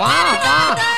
वाह वाह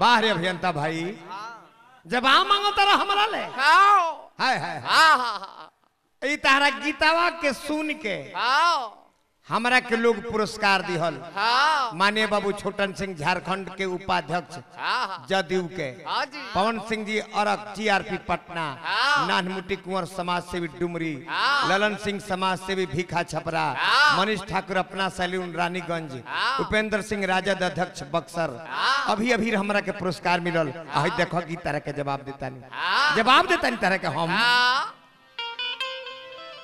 बाहरे अभियंता भाई जब आ मांगो तारा हमारा ले हाय हाय हाय तारा गीतावा के सुन के हमरा के लोग पुरस्कार दिहल माननीय बाबू छोटन सिंह झारखंड के उपाध्यक्ष जदयू के पवन सिंह जी अरक टीआरपी पटना नानमुटी कुंवर समाज सेवी डुमरी ललन सिंह समाज सेवी भीखा छपरा मनीष ठाकुर अपना सैलून रानीगंज उपेंद्र सिंह राजद अध्यक्ष बक्सर अभी अभी हमरा के पुरस्कार मिलल। आई देखो की तरह के जवाब देता तरह के हम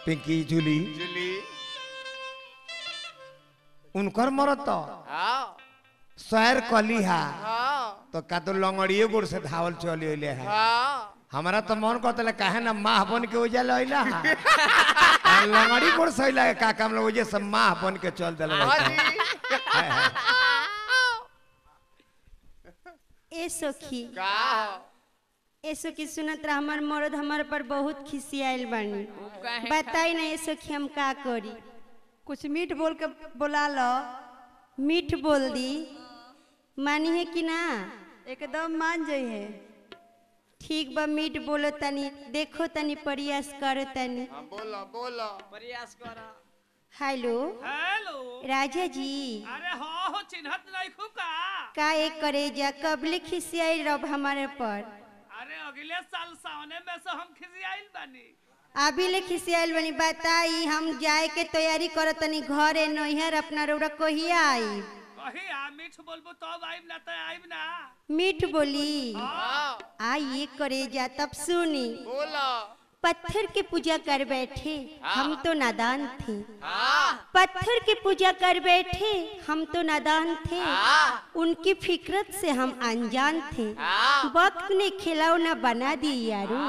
पिंकी जूली उनकर मरत शहर कली हा तो का तो लंगड़िए गोड़ से धावल चल है हमारा तो मन कहते काहे ना माह बन के उजल अला लंगड़ी गोड़ से का हम लोग उजे से माह बन के चल दिल ऐसो की सुनत रहा हमार मरद हमार पर बहुत खिसियाल बनी बताई ना ऐसो की हम का करी कुछ मीठ बोल के बोला लो मीठ बोल दी मानी है कि ना एकदम मान जाए है ठीक बा मीठ बोलो तनी देखो तनी प्रयास करो तनी बोला प्रयास करा। हेलो हेलो राजा जी अरे हो चिन्हत नहीं खुका का एक करेजा कबले खिसियाई रब हमारे पर अरे अगले साल सावने में से हम खिसियाई बनी अभी ले खिसियाल बनी बताई हम जाए के तैयारी करो तनी घरे नोहर अपना रौरा कोही आई कही आ मीठ बोलबो तब आइब ना त आइब ना मीठ बोली आई करे जा तब सुनी बोला पत्थर के पूजा कर बैठे हम तो नादान थे पत्थर के पूजा कर बैठे हम तो नादान थे उनकी फिक्रत से हम अनजान थे वक्त ने खिलौना बना दी यारू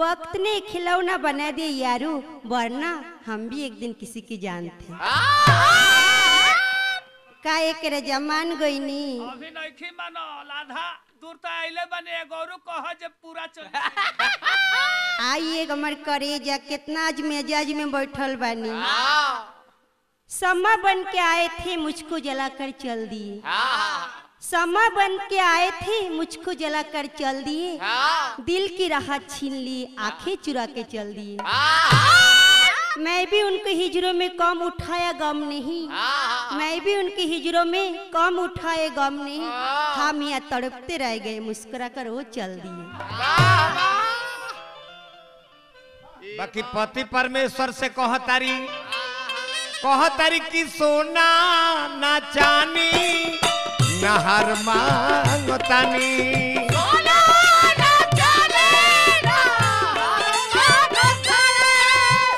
वक्त ने खिलौना बना दे यारू वरना हम भी एक दिन किसी की जान थे का एक रजमान गई नी अभी नइखी मानो लाधा दूर त आइले बने गौरू कह जब पूरा चल आइए हमर करेजा कितना आज मेजाज में बैठल बानी समा बन के आए थे मुझको जलाकर चल दिए समा बन के आए थे मुझको जलाकर चल दिए दिल की राहत छीन ली आंखें चुरा के चल दिए मैं भी उनके हिजरों में कम उठाया गम नहीं मैं भी उनके हिजरों में कम उठाए गम नहीं हम यहाँ तड़पते रह गए मुस्कुरा कर वो चल दिए। बाकी पति परमेश्वर से कह तारी की सोना ना चानी नहर मांगतानी सोना ना चाने ना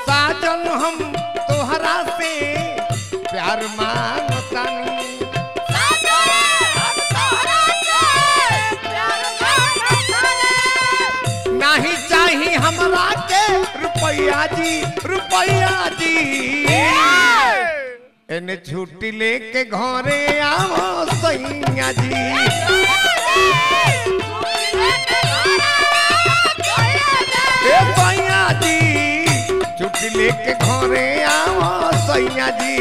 साजन हम तोहरा से प्यार मांगतानी नहीं चाहिए हमरा के रुपया जी एने छुट्टी लेके घरे आवो सैया जी ए सैया जी छुट्टी लेके घरे आवो सैया जी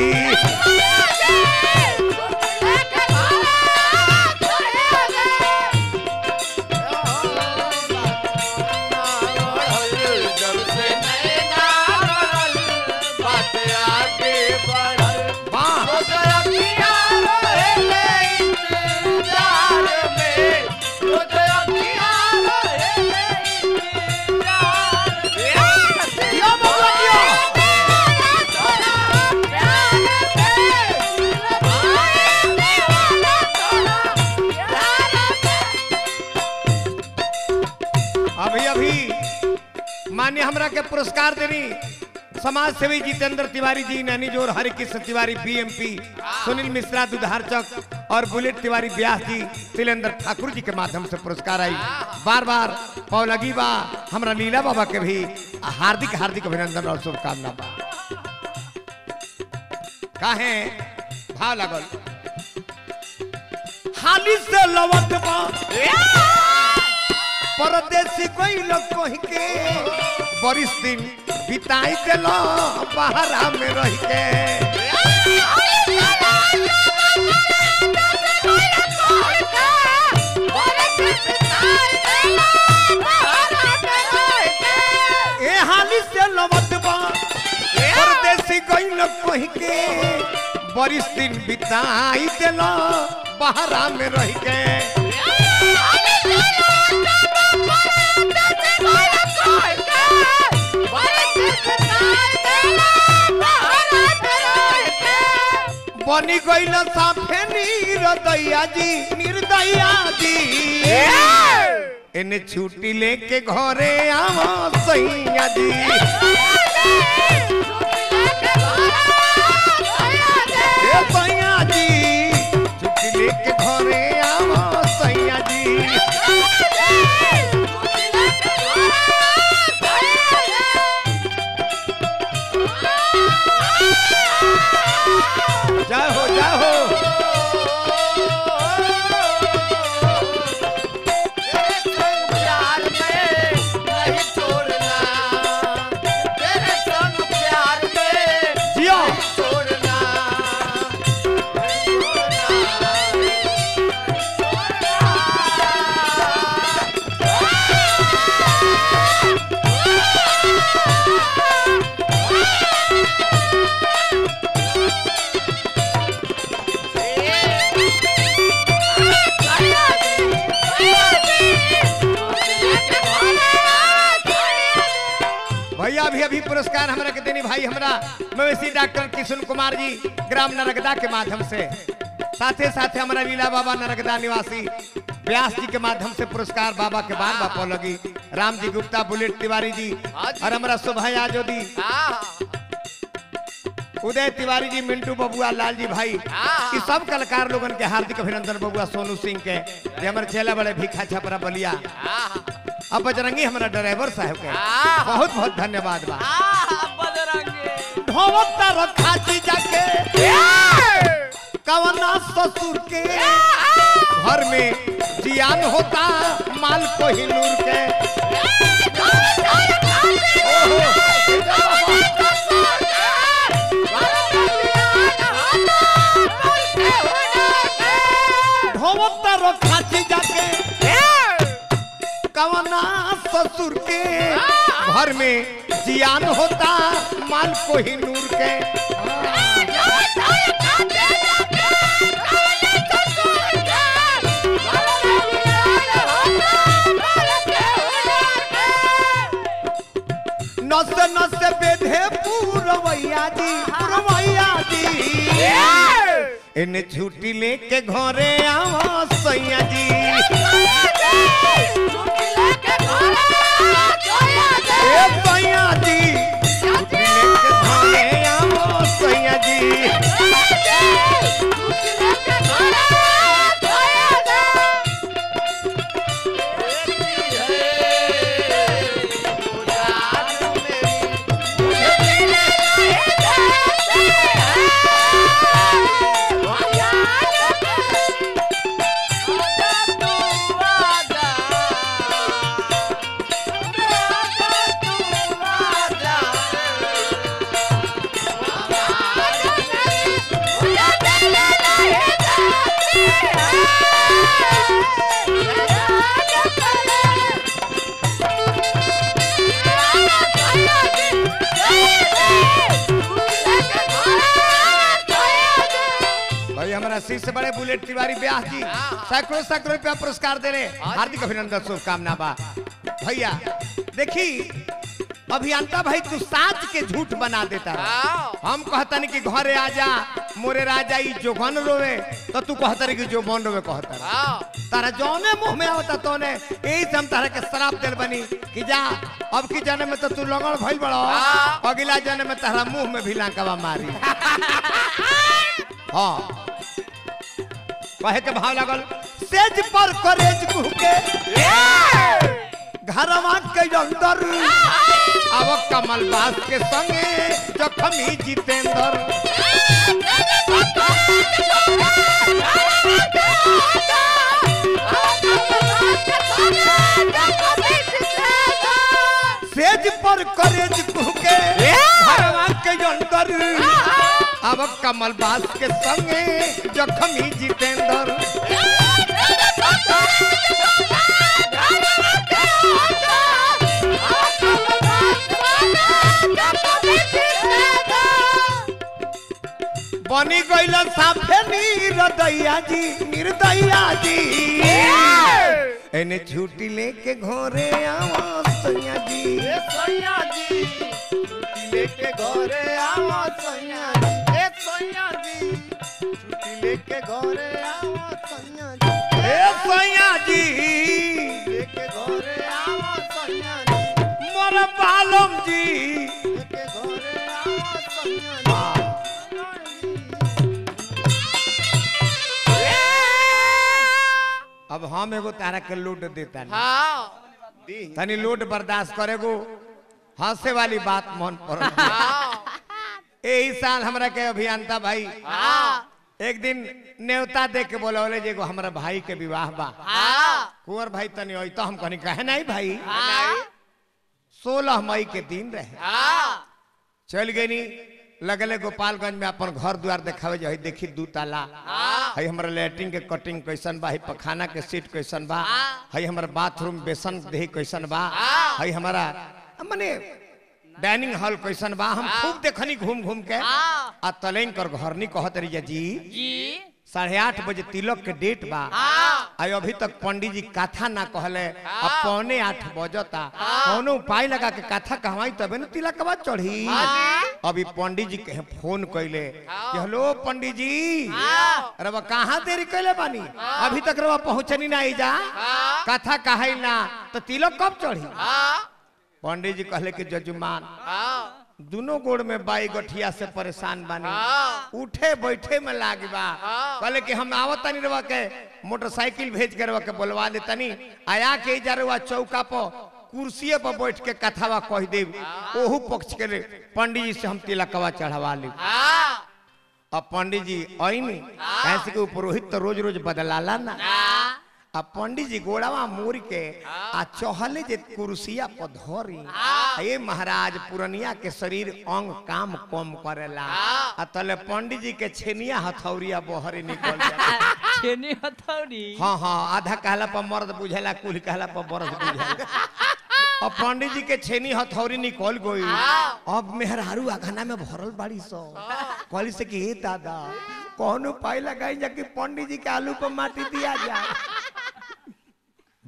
मान्य हमरा के पुरस्कार देनी समाज सेवी जितेंद्र तिवारी जी, नैनी जोर हरिकृष्ण तिवारी बीएमपी, सुनील मिश्रा दुधारचक और बुलेट तिवारी ब्यास जी शैलेंद्र ठाकुर जी के माध्यम से पुरस्कार आई। बार बार पौलगी बा हमरा लीला बाबा के भी हार्दिक हार्दिक अभिनंदन और शुभकामना बा। काहे भाव लागल हाली से लवत बा परदेसी कोई लोग कहीं के बरिस दिन बिताई के लो बाहर में रह के ए हाली से लवत बा परदेसी कोई लोग कहीं के बरिस दिन बिताई के लो बाहर में रह के बनी गई ना साफे निर्दया जी इन्हें छुट्टी लेके घरे आवा सैया जी। सैया जी छुट्टी लेके घरे आवा सैया जी। अभी पुरस्कार हमरा के देनी भाई हमरा मवेशी डॉक्टर किशुन कुमार जी ग्राम नरगदा के माध्यम से, साथे साथे हमरा लीला बाबा नरगदा निवासी व्यास जी के माध्यम से पुरस्कार बाबा के बार बापो लगी राम जी गुप्ता बुलेट तिवारी जी और हमरा शोभा याजोदी उदय तिवारी जी मिंटू बबुआ लाल जी भाई ये सब कलाकार लोगन के हार्दिक अभिनंदन। बबुआ सोनू सिंह के जे हमर चेला बड़े भिखा छपरा बलिया अब बजरंगी हमारा ड्राइवर साहब के बहुत बहुत धन्यवाद बा। ढोवता रखा जीजा के कवना ससुर के घर में जियान होता माल कोहिनूर के ढोवता रखा जीजा के कवना ससुर के घर में जियान होता माल कोहिनूर के। नस नस बेधे पुरवैया जी इन्हें छुट्टी लेके घरे आवा सैया जी। से बड़े बुलेट तिवारी ब्यास जी सैकड़ों सैकड़ों रुपया पुरस्कार दे रहे हार्दिक अभिनंदन शुभकामना बा। भैया देखी अभियंता भाई तू साज के झूठ बना देता हम कहतन कि घरे आजा मोरे राजा ई जोगन रोवे तो तू कहतरे कि जो मन रोवे कहता तारा जौने मुंह में आवता तोने एही हम तारा के शराब देल बनी कि जा अब की जन्म में तो तू लगन भइल बड़ो अगला जन्म में तारा मुंह में भी लंकावा मारी। हां कहे के भाव लागल सेज पर करेज कुके घरवा के अंदर अब कमलवास के संगे जखमी जितेंद्र सेज पर करेज कुके घरवा के अंदर अब कमलवास के संगे जखमी जितेंद्र बनी गईल साफे निर्दैया जी एने झूठी लेके घोरे आवा सैया जी झूठी लेके घोरे आवा सैया लेके घरे आओ सैया जी ए सैया जी लेके घरे आओ सैया जी मोर बालम जी लेके घरे आओ सैया जी। अब हम एगो तारा के लोड देता नहीं हां तनी लोड बर्दाश्त करेगो हंसे वाली बात मन पर एही साल हमरा के अभियंता भाई एक दिन नेवता देख के बोलौले जे हमरा भाई के विवाह बा कुंवर भाई तनी होई तो हम कनी कहे नहीं भाई 16 मई के दिन रहे चल गनी लगले गोपालगंज में अपन घर द्वार देखावे जे देखी 2 ताला हई हमरा लैट्रिन के कटिंग कैसन बा हई पखाना के सीट कैसन बा हई हमरा बाथरूम बेसन देही कैसन बा हई हमरा माने डाइनिंग हॉल कैसन बा हम खूब देखनी घूम घूम के आ तलेन कर घर नी कहत रहिया जी जी 8:30 बजे तिलक के डेट बा आ अभी तक पंडित जी कथा ना कहले अब 7:45 बजता कोनो उपाय लगा के कथा कहवाई तबे न तिलक के बाद चढ़ी। अभी पंडित जी के फोन कइले कि हेलो पंडित जी रवा कहां देरी कइले बानी अभी तक रवा पहुंचनी ना जा कथा कहई ना तो तिलक कब चढ़ी। पंडित जी कहले कि जजमान दोनों गोड़ में बाई गठिया से परेशान बानी उठे बैठे में लागी बा कहले कि हम आवत नहीं रवा के मोटरसाइकिल भेज के रवा के बोलवा देतनी आया के जरवा चौका पर कुर्सी पर बैठ के कथावा कह दे ओहू पक्ष के पंडित जी से हम तिलकवा चढ़ावा ली। अब पंडित जी आईनी ऐसे के पुरोहित तो रोज रोज बदलाला ना अब पंडित जी गोड़ावा मोर के आ चहले जे कुर्सिया पर धरी ए महाराज पुरनिया के शरीर अंग काम कम करेला आ तले पंडित जी के छेनिया हथौरिया बहरे निकल जाला छेनी हथौरी हां हां आधा कहला पर मर्द बुझेला कुल कहला पर बरस बुझेला। अब पंडित जी के छेनी हथौरी निकल गई अब मेहरारू आघना में भरल बाड़ी सो कहली से कि हे दादा कोनो पाई लगाई जाके पंडित जी के आलू पर माटी दिया जाए।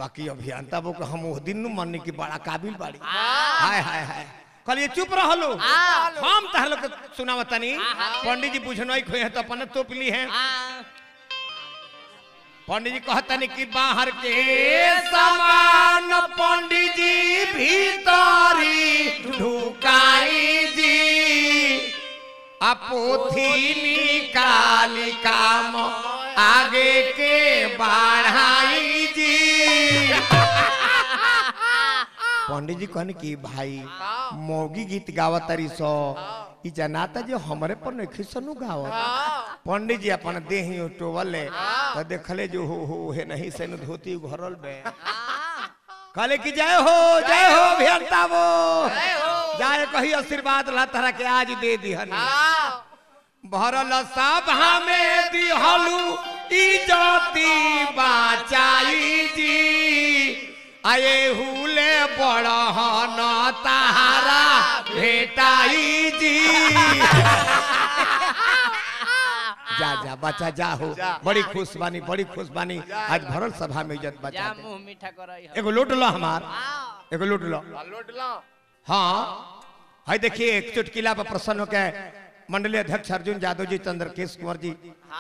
बाकी अभियंता बो के हम ओ दिन न मानने की बड़ा काबिल बाड़ी हाय हाय हाय कहलिए चुप रहलो हम तहल के सुनावतनी पंडित जी बुझनई खोय है तो अपन तोप ली है। पंडित जी कहतनी कि बाहर के समान पंडित जी भीतरी ढुकाई जी अपोथी निकाली काम आगे के बढ़ाई जी। पंडित जी कहन की भाई मोगी गीत गावतरी सो ई जनाता जो हमरे पर नखिसनु गावत पंडित जी अपन देही उठोवले तो देखले जो हो हे नहीं सेन धोती घरल बे कहले कि जय हो भियंता वो जाए कही आशीर्वाद ला तहरा के आज दे दिहन भरल सब हमें दिहलू इजती बचाई जी आए हुले बड़ा न तहारा भेटाई जी। जा जा बच्चा जा हो बड़ी खुश बानी आज भरल सभा में इज्जत बचा दे एगो लोट लो हमार एगो लोट लो हाँ है देखिए एक चुटकिला पर प्रसन्न होकर मंडलीय अध्यक्ष अर्जुन यादव जी, चंद्रकेश कुंवर जी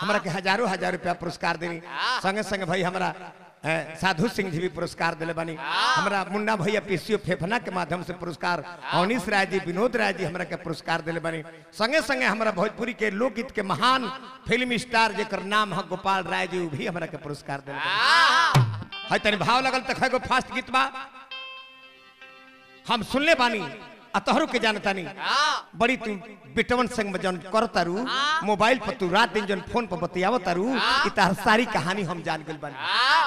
हमारा के हजारों हजार रुपया पुरस्कार देनी, संगे संगे भाई हमारा साधु सिंह जी भी पुरस्कार दिले बानी, हमारा मुन्ना भैया पीसीओ फेफना के माध्यम से पुरस्कार, अवनीश राय जी, विनोद राय जी हमारा के पुरस्कार दिले बानी। संगे संगे हमारा भोजपुरी के लोकगीत के महान फिल्म स्टार जेकर नाम है गोपाल राय जी भी हमारा के पुरस्कार दिले बानी। है तनी भाव लगल तक है गो फास्ट गीत बा हम सुनले बानी अतहरो के जानता नहीं बड़ी तू बिटवन संग में जन करता रू मोबाइल पर तू रात दिन जन फोन पर बतियावता रू इतार सारी कहानी हम जान गल बन।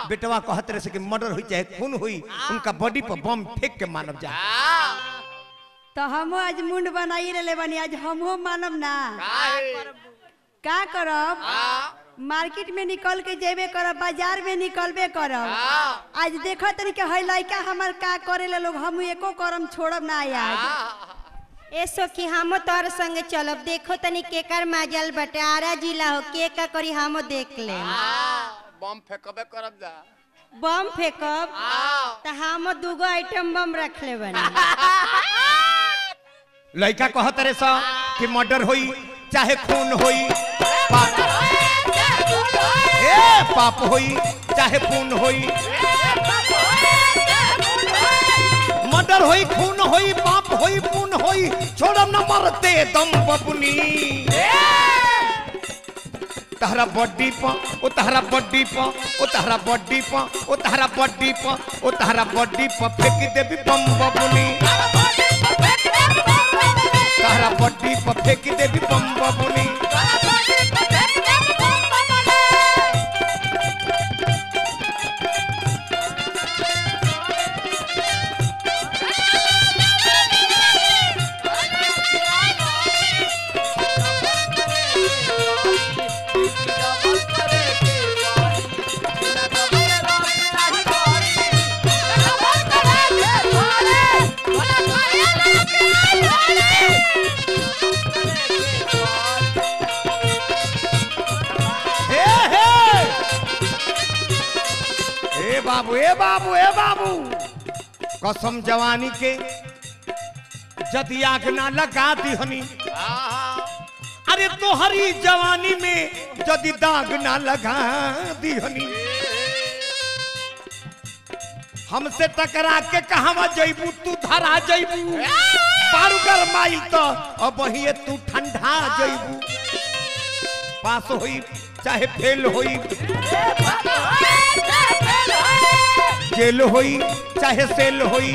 बेटवा कहत रहे से कि मर्डर हुई चाहे खून हुई उनका बॉडी पर बम फेंक के मानव जा तो हम आज मुंड बनाई ले बनी आज हम मानव ना का करब मार्केट में निकल के जेबे करब बाजार में निकलबे करब आज देखो तनी के है लड़का हमर का करेला लोग हम एको करम छोड़ब ना आज ऐसो कि हम तोर संग चलब देखो तनी केकर माजल बटारा जिला हो के का करी हम देख ले बम फेकबे करब जा बम फेकब त हम दुगो आइटम बम रख ले बनी लड़का कहत रे सा कि मर्डर होई चाहे खून होई पाप होई चाहे खून होई मर्डर होई खून होई पाप होई खून होई छोड़म न मरते दम बबुनी तहरा बॉडी प ओ तहरा बॉडी प ओ तहरा बॉडी प ओ तहरा बॉडी प ओ तहरा बॉडी प फेंक देबी बम बबुनी तहरा बॉडी प फेंक देबी बम बबुनी ए बाबू कसम जवानी के जदी आग ना लगा दी हनी अरे तोहरी जवानी में जदी दाग ना लगा दी हनी हमसे टकरा के कहवा जइबू तू धरा जइबू पारू गरमाइल तो अब हिए तू ठंडा जइबू पास होई चाहे फेल होई जेल होई चाहे सेल होई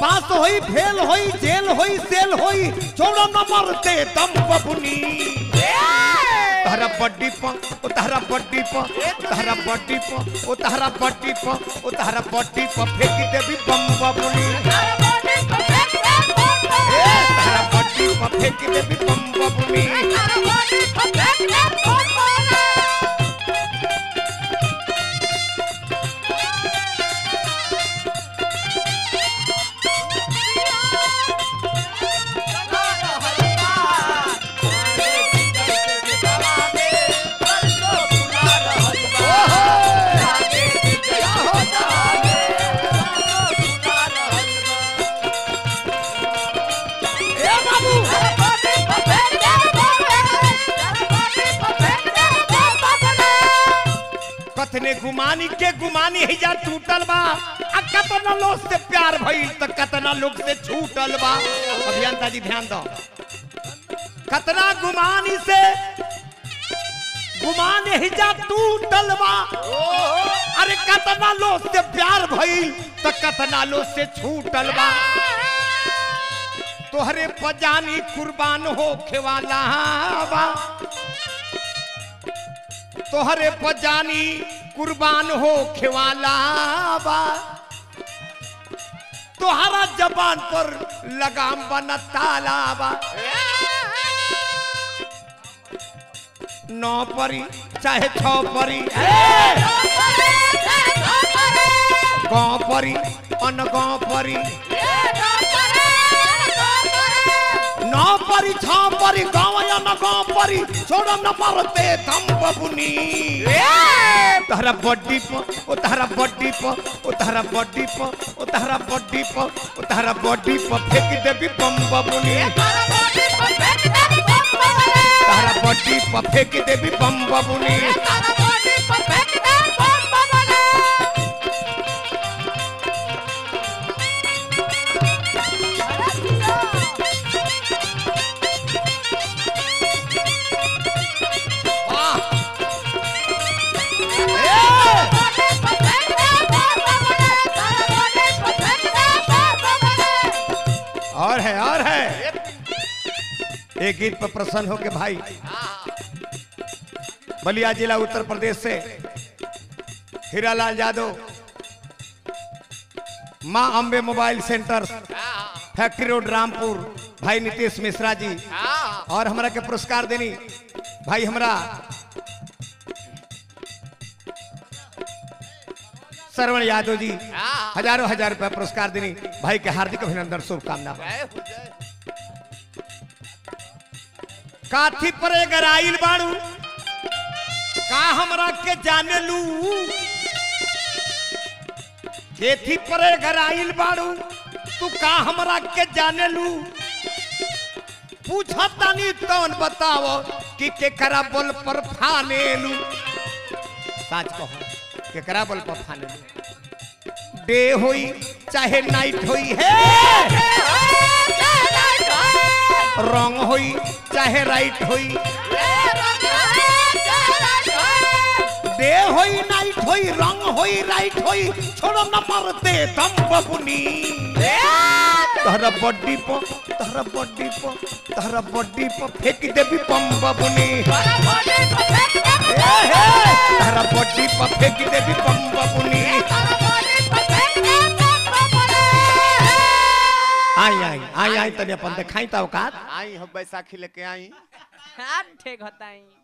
पास होई फेल होई जेल होई सेल होई छोड़ो न मरते दम बबुनी तहरा बड्डी प ओ तहरा बड्डी प तहरा बड्डी प ओ तहरा बड्डी प ओ तहरा बड्डी प फेंक देबी बम बबुनी तहरा बड्डी प फेंक देबी बम बबुनी तहरा बड्डी प फेंक देबी बम बबुनी गुमानी के गुमानी है जा टूटल बा आ कतना लोग से प्यार भइल त कतना लोग से छूटल बा। अभियंता जी ध्यान दो कतना गुमानी से गुमानी है जा टूटल बा अरे कतना लोग से प्यार भइल त कतना लोग से छूटल बा तोहरे बजानी कुर्बान होखे वाला बा तोहरे बजानी कुर्बान हो खेवाला बा तोहरा जबान पर लगाम बना ताला बा नौ परी चाहे छौ परी गाँव परी अन गाँव परी ना परी छाम परी गावया न गाम परी छोड़ा न परते तम बबुनी तारा बॉडी पर ओ तारा बॉडी पर ओ तारा बॉडी पर ओ तारा बॉडी पर ओ तारा बॉडी पर फेंक देबी बम बबुनी तारा बॉडी पर फेंक देबी बम बबुनी तारा बॉडी पर फेंक देबी बम बबुनी। और है एक गीत पर प्रसन्न हो के भाई बलिया जिला उत्तर प्रदेश से Hiralal Yadav Maa Ambe mobile centre factory road Rampur भाई नीतीश मिश्रा जी और हमरा के पुरस्कार देनी भाई हमरा सरवण यादव जी हजारों हजार रुपया पुरस्कार देनी भाई के हार्दिक अभिनंदन शुभकामना। काथी पर गराइल बाड़ू का हमरा के जाने लू केथी पर गराइल बाड़ू तू का हमरा के जाने लू पूछतानी तौन बताओ कि केकरा बोल पर फाने लू साच कहो केकरा बोल पर फाने लू डे होई चाहे नाइट होई है रंग होई चाहे राइट होई डे होई नाइट होई रंग होई राइट होई छोड़ो न परते तम बबुनी तारा बॉडी पर फेंक देबी बम बबुनी तारा बॉडी पर फेंक देबी बम बबुनी। आई आई आई आई तने अपन देखाई त औकात आई हो बैसाखी लेके आई हां ठीक होताई।